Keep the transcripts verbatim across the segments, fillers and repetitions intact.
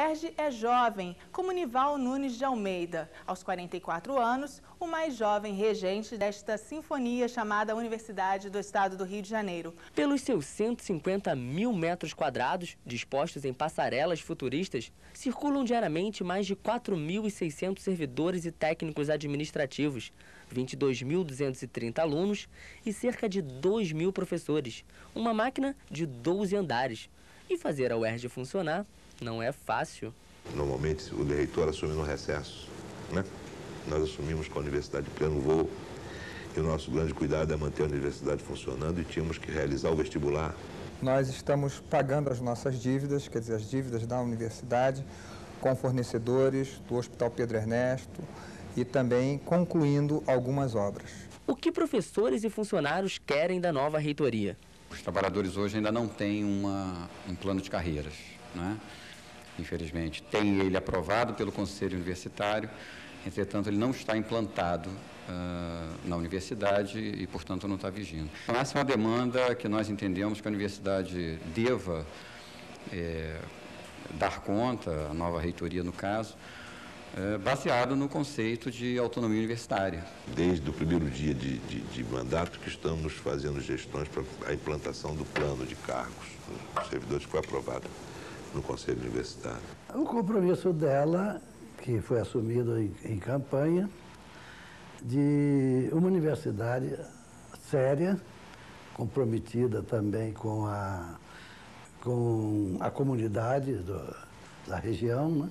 UERJ é jovem, como Nival Nunes de Almeida. Aos quarenta e quatro anos, o mais jovem regente desta sinfonia chamada Universidade do Estado do Rio de Janeiro. Pelos seus cento e cinquenta mil metros quadrados, dispostos em passarelas futuristas, circulam diariamente mais de quatro mil e seiscentos servidores e técnicos administrativos, vinte e dois mil duzentos e trinta alunos e cerca de dois mil professores. Uma máquina de doze andares. E fazer a UERJ funcionar não é fácil. Normalmente o reitor assume no recesso, né? Nós assumimos com a universidade de pleno voo e o nosso grande cuidado é manter a universidade funcionando e tínhamos que realizar o vestibular. Nós estamos pagando as nossas dívidas, quer dizer, as dívidas da universidade, com fornecedores do Hospital Pedro Ernesto e também concluindo algumas obras. O que professores e funcionários querem da nova reitoria? Os trabalhadores hoje ainda não têm uma, um plano de carreiras, né? Infelizmente. Tem ele aprovado pelo Conselho Universitário, entretanto ele não está implantado uh, na universidade e, portanto, não está vigindo. Então, essa é uma demanda que nós entendemos que a universidade deva é, dar conta, a nova reitoria no caso, é, baseado no conceito de autonomia universitária. Desde o primeiro dia de, de, de mandato que estamos fazendo gestões para a implantação do plano de cargos dos servidores que foi aprovado no Conselho Universitário. O compromisso dela, que foi assumido em, em campanha, de uma universidade séria, comprometida também com a, com a comunidade do, da região, né?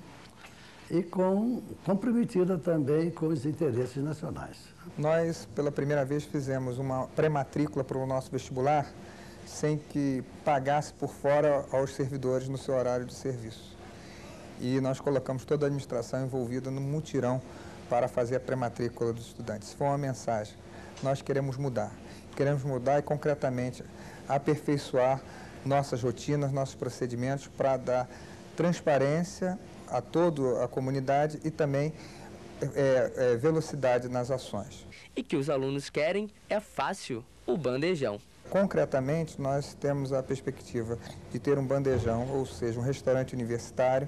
E com, comprometida também com os interesses nacionais. Nós, pela primeira vez, fizemos uma pré-matrícula para o nosso vestibular sem que pagasse por fora aos servidores no seu horário de serviço. E nós colocamos toda a administração envolvida no mutirão para fazer a pré-matrícula dos estudantes. Foi uma mensagem. Nós queremos mudar. Queremos mudar e, concretamente, aperfeiçoar nossas rotinas, nossos procedimentos para dar transparência a toda a comunidade e também é, é, velocidade nas ações. E que os alunos querem é fácil, o bandejão. Concretamente, nós temos a perspectiva de ter um bandejão, ou seja, um restaurante universitário,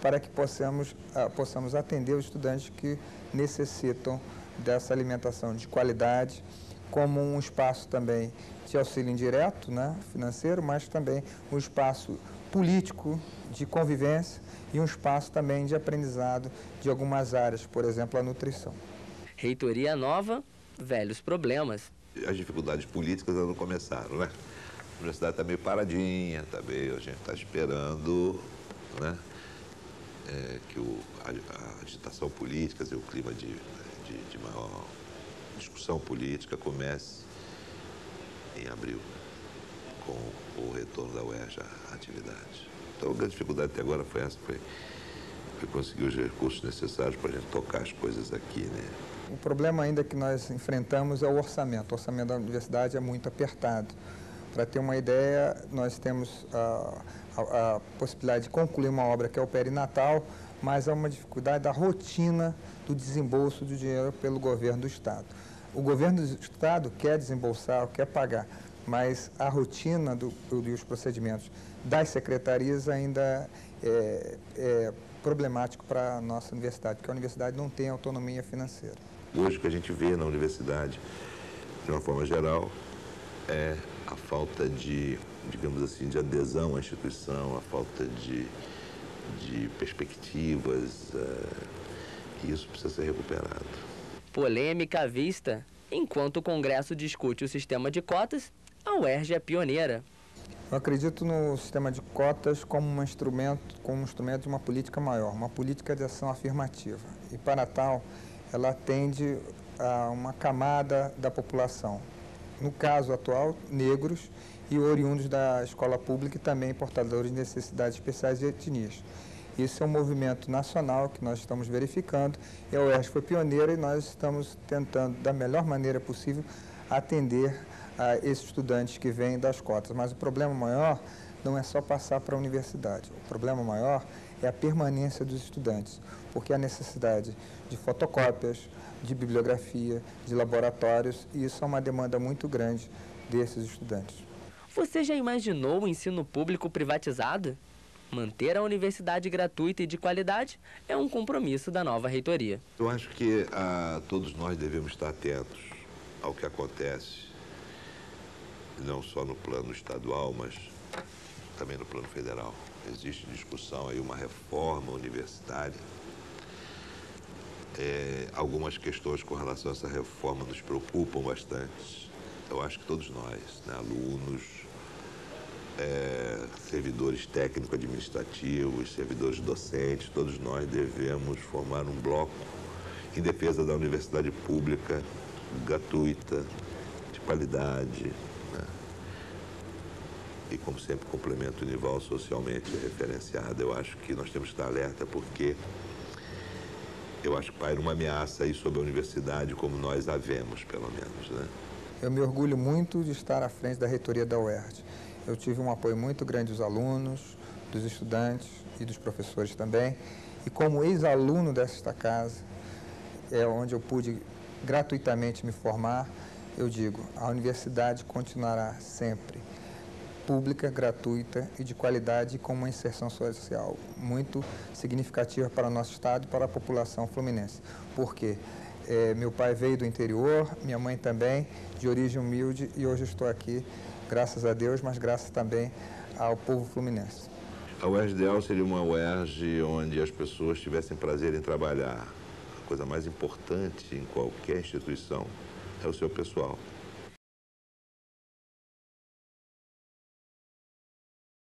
para que possamos, uh, possamos atender os estudantes que necessitam dessa alimentação de qualidade, como um espaço também de auxílio indireto, né, financeiro, mas também um espaço político de convivência e um espaço também de aprendizado de algumas áreas, por exemplo, a nutrição. Reitoria nova, velhos problemas. As dificuldades políticas ainda não começaram, né? A universidade está meio paradinha, tá meio, a gente está esperando, né, é, que o, a, a agitação política, o clima de, de, de maior discussão política comece em abril, né, com o retorno da UERJ à atividade. Então, a grande dificuldade até agora foi essa, foi, foi conseguir os recursos necessários para a gente tocar as coisas aqui, né? O problema ainda que nós enfrentamos é o orçamento. O orçamento da universidade é muito apertado. Para ter uma ideia, nós temos a, a, a possibilidade de concluir uma obra que é o perinatal, mas há uma dificuldade da rotina do desembolso do dinheiro pelo governo do Estado. O governo do Estado quer desembolsar, quer pagar, mas a rotina do, do, e os procedimentos das secretarias ainda é, é problemático para a nossa universidade, porque a universidade não tem autonomia financeira. Hoje o que a gente vê na universidade, de uma forma geral, é a falta de, digamos assim, de adesão à instituição, a falta de, de perspectivas, e isso precisa ser recuperado. Polêmica à vista. Enquanto o Congresso discute o sistema de cotas, a UERJ é pioneira. Eu acredito no sistema de cotas como um instrumento, como um instrumento de uma política maior, uma política de ação afirmativa. E para tal, ela atende a uma camada da população, no caso atual, negros e oriundos da escola pública e também portadores de necessidades especiais e etnias. Isso é um movimento nacional que nós estamos verificando, e a UERJ foi pioneira e nós estamos tentando, da melhor maneira possível, atender a esses estudantes que vêm das cotas. Mas o problema maior não é só passar para a universidade, o problema maior é a permanência dos estudantes, porque há necessidade de fotocópias, de bibliografia, de laboratórios, e isso é uma demanda muito grande desses estudantes. Você já imaginou o ensino público privatizado? manter a universidade gratuita e de qualidade é um compromisso da nova reitoria. Eu acho que ah, todos nós devemos estar atentos ao que acontece, não só no plano estadual, mas também no plano federal. Existe discussão aí, uma reforma universitária. É, algumas questões com relação a essa reforma nos preocupam bastante. Eu acho que todos nós, né, alunos, é, servidores técnico-administrativos, servidores docentes, todos nós devemos formar um bloco em defesa da universidade pública, gratuita, de qualidade. E, como sempre, complemento o Nival, socialmente referenciado. Eu acho que nós temos que estar alerta, porque eu acho que paira uma ameaça aí sobre a universidade, como nós a vemos, pelo menos, né? Eu me orgulho muito de estar à frente da reitoria da U E R J. Eu tive um apoio muito grande dos alunos, dos estudantes e dos professores também. E como ex-aluno desta casa, é onde eu pude gratuitamente me formar, eu digo, a universidade continuará sempre pública, gratuita e de qualidade, com uma inserção social muito significativa para o nosso estado e para a população fluminense. Porque é, meu pai veio do interior, minha mãe também, de origem humilde, e hoje estou aqui, graças a Deus, mas graças também ao povo fluminense. A U E R J ideal seria uma U E R J onde as pessoas tivessem prazer em trabalhar. A coisa mais importante em qualquer instituição é o seu pessoal.